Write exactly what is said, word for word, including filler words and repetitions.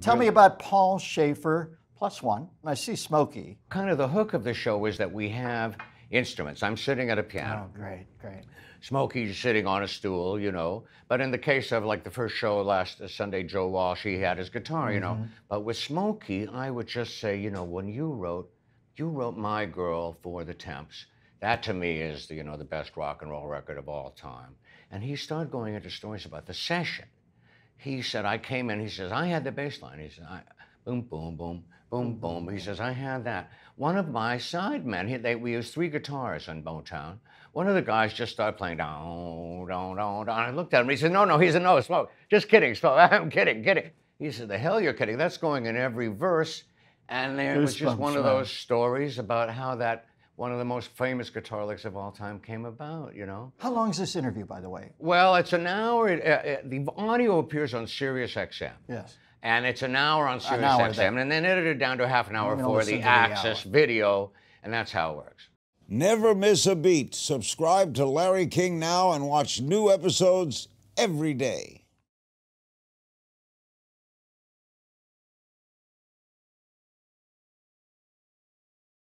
Tell me about Paul Shaffer Plus One. I see Smokey. Kind of the hook of the show is that we have instruments. I'm sitting at a piano. Oh, great, great. Smokey's sitting on a stool, you know. But in the case of, like, the first show last Sunday, Joe Walsh, he had his guitar, you mm-hmm. know. But with Smokey, I would just say, you know, when you wrote, you wrote My Girl for The Temps. That, to me, is, the, you know, the best rock and roll record of all time. And he started going into stories about the session. He said, I came in, he says, I had the bass line. He said, I, boom, boom, boom, boom, boom. He says, I had that. One of my side men, he, they, we used three guitars in Bowtown. One of the guys just started playing, down, down, down, down. I looked at him, he said, no, no, he said, no, Smoke. Just kidding, Smoke, I'm kidding, kidding. He said, the hell you're kidding, that's going in every verse. And there was just one of those stories about how that one of the most famous guitar licks of all time came about, you know? How long is this interview, by the way? Well, it's an hour. It, uh, it, the audio appears on Sirius X M. Yes. And it's an hour on Sirius hour X M, then. And then edited down to half an hour for the Access the video, and that's how it works. Never miss a beat. Subscribe to Larry King Now and watch new episodes every day.